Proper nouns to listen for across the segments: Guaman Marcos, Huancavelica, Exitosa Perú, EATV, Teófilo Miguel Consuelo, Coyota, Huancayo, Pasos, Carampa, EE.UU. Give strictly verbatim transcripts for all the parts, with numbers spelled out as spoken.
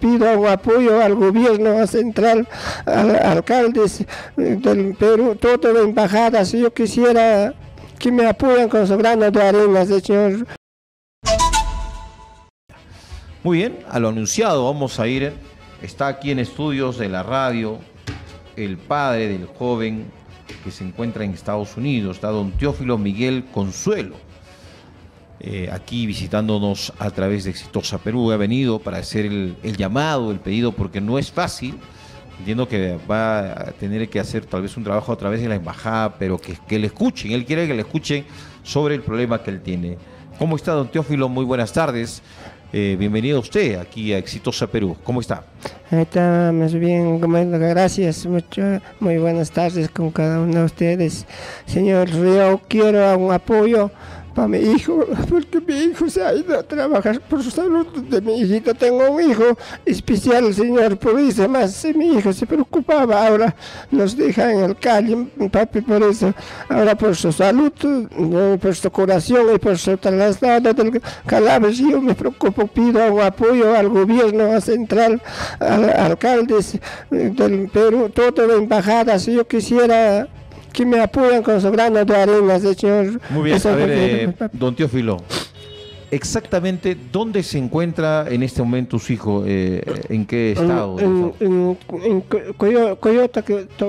pido apoyo al gobierno central, al alcaldes del Perú, todas las embajadas. Yo quisiera que me apoyen con su grano de arena, señor. Muy bien, a lo anunciado vamos a ir. Está aquí en estudios de la radio el padre del joven que se encuentra en Estados Unidos, está don Teófilo Miguel Consuelo, eh, aquí visitándonos a través de Exitosa Perú. Ha venido para hacer el, el llamado, el pedido, porque no es fácil. Entiendo que va a tener que hacer tal vez un trabajo a través de la embajada, pero que, que le escuchen, él quiere que le escuchen sobre el problema que él tiene. ¿Cómo está, don Teófilo? Muy buenas tardes. Eh, bienvenido usted aquí a Exitosa Perú. ¿Cómo está? Está muy bien, gracias mucho. Muy buenas tardes con cada uno de ustedes. Señor, yo quiero un apoyo para mi hijo, porque mi hijo se ha ido a trabajar por su salud de mi hijito. Tengo un hijo especial, señor, por eso más mi hijo se preocupaba. Ahora nos deja en el calle, papi, por eso. Ahora por su salud, por su curación y por su traslado del cadáver, yo me preocupo. Pido un apoyo al gobierno central, al alcaldes del Perú, todas las embajadas. Yo quisiera que me apoyan con su grano de arena, señor. Muy bien, a ver, eh, don Teófilo, exactamente, ¿dónde se encuentra en este momento su hijo? Eh, ¿En qué estado? En, en, en Coyota,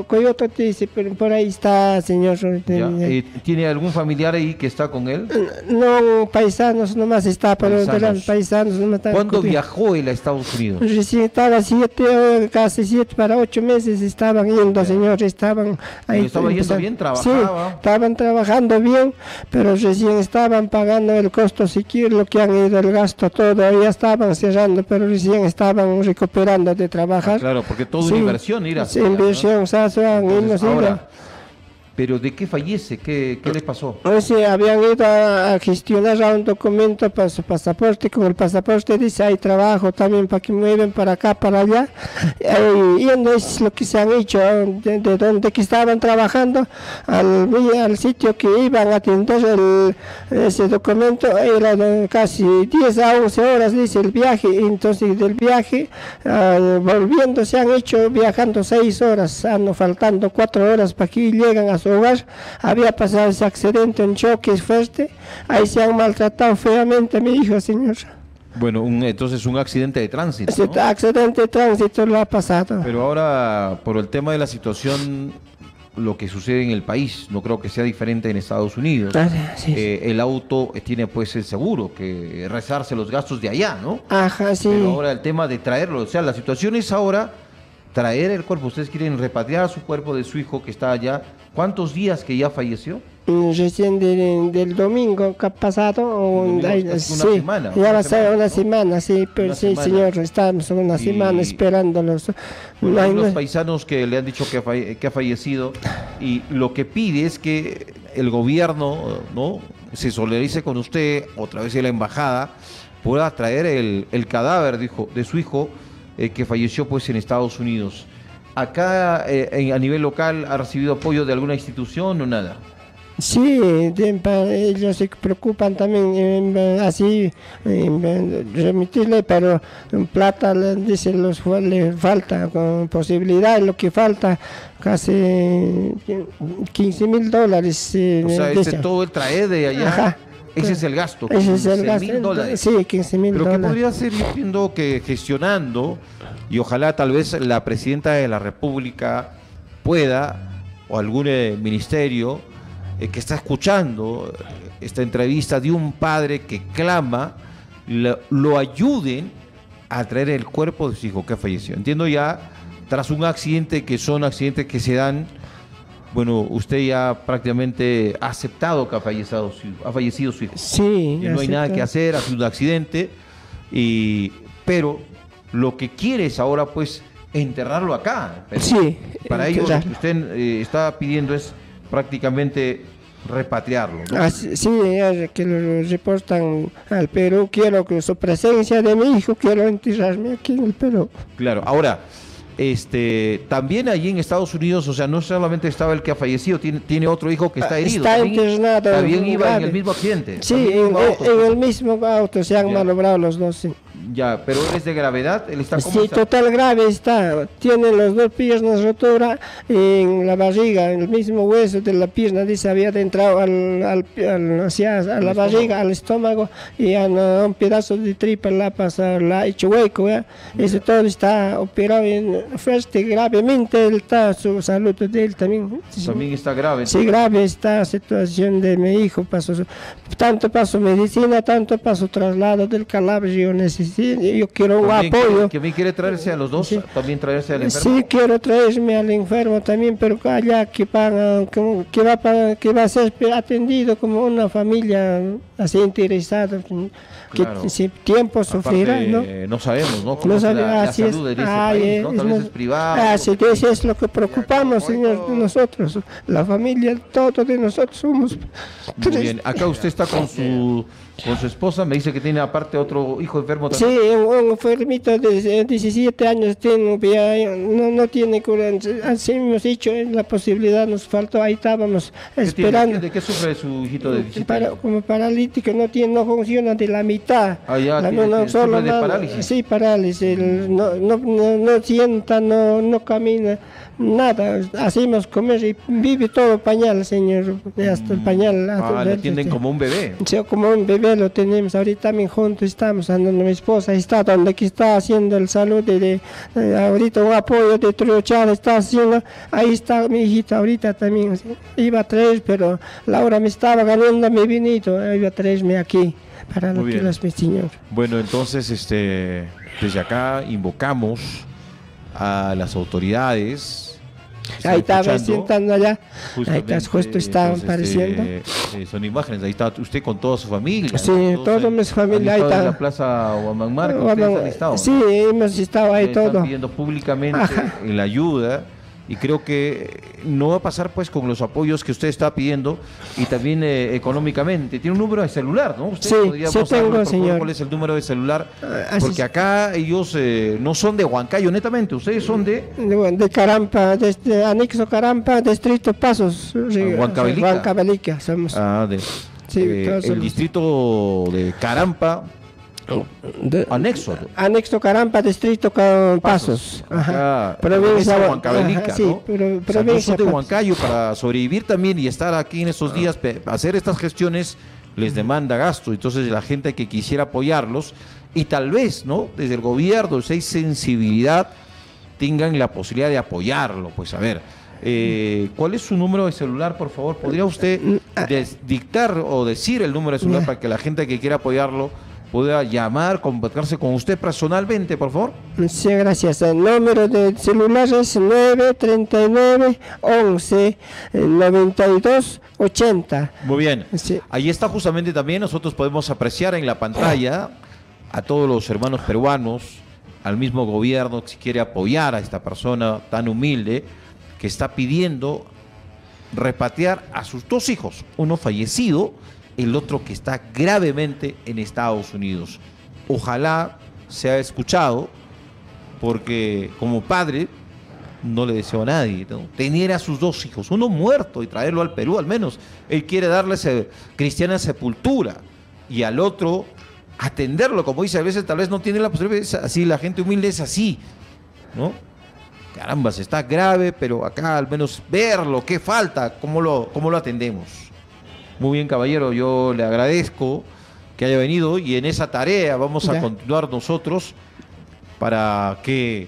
Coyota dice, pero por ahí está, señor. Eh, ¿Tiene algún familiar ahí que está con él? No, paisanos nomás está, pero paisanos. Los paisanos nomás está. ¿Cuándo viajó él a Estados Unidos? Recién estaba siete, casi siete para ocho meses estaban yendo, yeah. señor, estaban ahí. ¿Estaban yendo bien? ¿Trabajaba? Sí, estaban trabajando bien, pero recién estaban pagando el costo siquiera. Lo que han ido el gasto todo, ya estaban cerrando, pero recién estaban recuperando de trabajar. Ah, claro, porque todo sí, inversión ir a sí, inversión, ¿no? Pero ¿de qué fallece? ¿Qué, qué le pasó? Sí, habían ido a, a gestionar a un documento para su pasaporte, con el pasaporte dice hay trabajo también para que mueven para acá, para allá, y, y no es lo que se han hecho, de, de donde que estaban trabajando, al, al sitio que iban a atender el, ese documento, era de casi diez a once horas, dice el viaje, y entonces del viaje, uh, volviendo se han hecho, viajando seis horas, ando faltando cuatro horas para que llegan a su hogar. Había pasado ese accidente, un choque fuerte, ahí se han maltratado feamente a mi hijo, señor. Bueno, un, entonces un accidente de tránsito, ¿no? Ese accidente de tránsito lo ha pasado. Pero ahora, por el tema de la situación, lo que sucede en el país, no creo que sea diferente en Estados Unidos. Ah, sí, sí. Eh, el auto tiene pues el seguro, que rezarse los gastos de allá, ¿no? Ajá, sí. Pero ahora el tema de traerlo, o sea, la situación es ahora traer el cuerpo. Ustedes quieren repatriar su cuerpo de su hijo que está allá. ¿Cuántos días que ya falleció? Recién de, del domingo que ha pasado. O domingo, hay, una sí, semana, ya va a ser una semana, sí, pero una sí, semana. Señor, estamos una y, semana esperándolos. Bueno, no hay los paisanos que le han dicho que, falle, que ha fallecido, y lo que pide es que el gobierno, ¿no?, se solidarice con usted, o a través de la embajada, pueda traer el, el cadáver de, hijo, de su hijo eh, que falleció pues en Estados Unidos. ¿Acá eh, en, a nivel local ha recibido apoyo de alguna institución o nada? Sí, de, ellos se preocupan también, eh, así, eh, remitirle, pero plata, dicen, los le falta, con posibilidad, lo que falta, casi quince mil dólares. Eh, o sea, este todo el traer de allá. Ajá. Ese es el gasto, quince mil dólares. Sí, quince mil dólares. Pero que podría ser, yo entiendo, que gestionando, y ojalá tal vez la presidenta de la República pueda, o algún eh, ministerio eh, que está escuchando esta entrevista de un padre que clama, lo, lo ayuden a traer el cuerpo de su hijo que falleció. Entiendo ya, tras un accidente, que son accidentes que se dan. Bueno, usted ya prácticamente ha aceptado que ha fallecido, ha fallecido su hijo. Sí. Y no hay nada que hacer, ha sido un accidente. Y, pero lo que quiere es ahora, pues, enterrarlo acá. Pero sí. Para ello, lo que usted eh, está pidiendo es prácticamente repatriarlo, ¿no? Ah, sí, que lo reportan al Perú. Quiero que su presencia de mi hijo, quiero enterrarme aquí en el Perú. Claro, ahora. Este, también allí en Estados Unidos, o sea, no solamente estaba el que ha fallecido, tiene, tiene otro hijo que está herido. Está internado. También iba grave. En el mismo accidente. Sí, en, en, en el mismo auto se han ya. malogrado los dos. Sí. Ya, pero ¿es de gravedad? ¿Él está como sí, está? Total grave está. Tiene las dos piernas rotura en la barriga, en el mismo hueso de la pierna, dice, había entrado al, al, al, hacia, a la barriga, al estómago, y a un pedazo de tripa la ha pasado, la ha hecho hueco. ¿eh? Eso todo está operado en, fuerte, gravemente. Él está, su salud de él también. También está grave. Sí, grave está la situación de mi hijo. Pasó, tanto pasó medicina, tanto pasó traslado del cadáver. Yo necesito, yo quiero un apoyo. ¿Que me quiere traerse a los dos? Sí. ¿También traerse al enfermo? Sí, quiero traerme al enfermo también, pero allá que, paga, que, que, va, para, que va a ser atendido como una familia así interesada. Que claro. Si tiempo sufrirá, ¿no? Eh, no sabemos, ¿no? No sabe, la, la salud es, de ese ay, país, ¿no? Es, tal vez es privada. Así que eso es lo que preocupamos, señor, nosotros, la familia, todos de nosotros somos. Muy bien, acá usted está con su, con su esposa, me dice que tiene aparte otro hijo enfermo también. Sí, un enfermito de diecisiete años tiene, no, no tiene cura, así hemos dicho, la posibilidad nos faltó, ahí estábamos esperando. ¿Qué ¿De qué sufre su hijito de diecisiete años? Como paralítico, no tiene, no funciona de la mitad. Ah, ya, la, tiene, no, solo de parálisis. Sí, parálisis, el, no, no, no, no sienta, no, no camina. Nada, hacemos comer y vive todo pañal, señor, hasta el pañal. Hasta ah, lo atienden como un bebé. Sí, como un bebé lo tenemos, ahorita también juntos estamos, andando mi esposa está, donde que está haciendo el salud, de, de, eh, ahorita un apoyo de Trochal está haciendo, ahí está mi hijita ahorita también, ¿sí? Iba a traer, pero Laura me estaba ganando mi vinito, iba a traerme aquí, para lo que las mi señor. Bueno, entonces, este, desde acá invocamos a las autoridades. Ahí estaba sentando allá, ahí está, justo estaban apareciendo. Eh, eh, son imágenes, ahí está usted con toda su familia. Sí, ¿no? Toda mi familia, ahí está. En la plaza Guaman Marcos, Guaman, han estado, sí, ¿no? Hemos estado ahí todo. Están pidiendo públicamente la ayuda. Y creo que no va a pasar pues con los apoyos que usted está pidiendo y también eh, económicamente. Tiene un número de celular, ¿no? Usted sí, podría sí tengo, señor. ¿Cuál es el número de celular? Uh, Porque acá ellos eh, no son de Huancayo, netamente. Ustedes son de... De, de Carampa, de, de anexo Carampa, distrito Pasos. Huancavelica. Huancavelica somos. Ah, de, sí, eh, el somos. Distrito de Carampa. De, anexo anexo Carampa, distrito Pasos, Pasos. Provincia Huancavelica, sí, ¿no? Pero, pero o sea, no son de Huancayo, para sobrevivir también y estar aquí en estos días, hacer estas gestiones les demanda gasto, entonces la gente que quisiera apoyarlos y tal vez no desde el gobierno, si hay sensibilidad, tengan la posibilidad de apoyarlo, pues a ver. Eh, ¿Cuál es su número de celular, por favor? ¿Podría usted dictar o decir el número de celular para que la gente que quiera apoyarlo pueda llamar, contactarse con usted personalmente, por favor? Sí, gracias. El número de celular es nueve tres nueve, once, noventa y dos, ochenta. Muy bien. Sí. Ahí está justamente también, nosotros podemos apreciar en la pantalla a todos los hermanos peruanos, al mismo gobierno que quiere apoyar a esta persona tan humilde que está pidiendo repatriar a sus dos hijos, uno fallecido, el otro que está gravemente en Estados Unidos. Ojalá sea escuchado, porque como padre no le deseo a nadie, ¿no? Tener a sus dos hijos, uno muerto y traerlo al Perú al menos. Él quiere darle se, cristiana sepultura, y al otro atenderlo, como dice, a veces tal vez no tiene la posibilidad, así la gente humilde es así, ¿no? Caramba, se está grave, pero acá al menos verlo, qué falta, cómo lo, cómo lo atendemos. Muy bien, caballero, yo le agradezco que haya venido y en esa tarea vamos a ya. continuar nosotros para que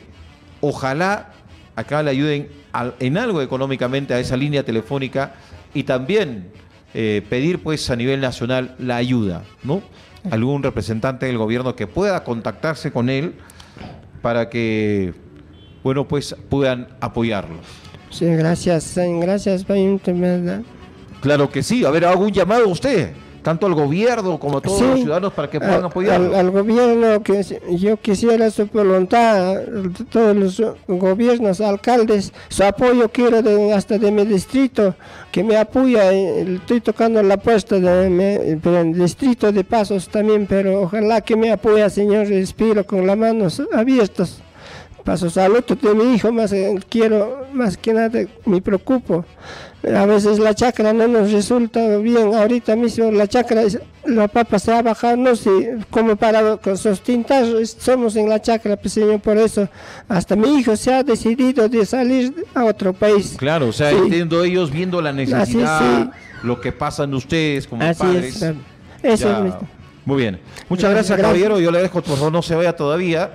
ojalá acá le ayuden a, en algo económicamente a esa línea telefónica y también eh, pedir pues a nivel nacional la ayuda, ¿no? Algún representante del gobierno que pueda contactarse con él para que, bueno, pues puedan apoyarlo. Sí, gracias, gracias, ¿verdad? Claro que sí. A ver, hago un llamado a usted, tanto al gobierno como a todos sí, los ciudadanos, para que puedan apoyar. Al, al gobierno, que yo quisiera su voluntad, todos los gobiernos, alcaldes, su apoyo quiero de, hasta de mi distrito, que me apoya. Estoy tocando la puerta del de distrito de Pasos también, pero ojalá que me apoya, señor, respiro con las manos abiertas. Pasos al luto de mi hijo, más eh, quiero, más que nada me preocupo. A veces la chacra no nos resulta bien, ahorita mismo la chacra, la papa se ha bajado, no sé, como para sustentar, somos en la chacra, pues, señor, por eso hasta mi hijo se ha decidido de salir a otro país. Claro, o sea, sí, entiendo, ellos viendo la necesidad, así, sí, lo que pasan ustedes como así padres. Es, eso ya... es. Muy bien. Muchas gracias, gracias, caballero. Yo le dejo, por favor, no se vaya todavía.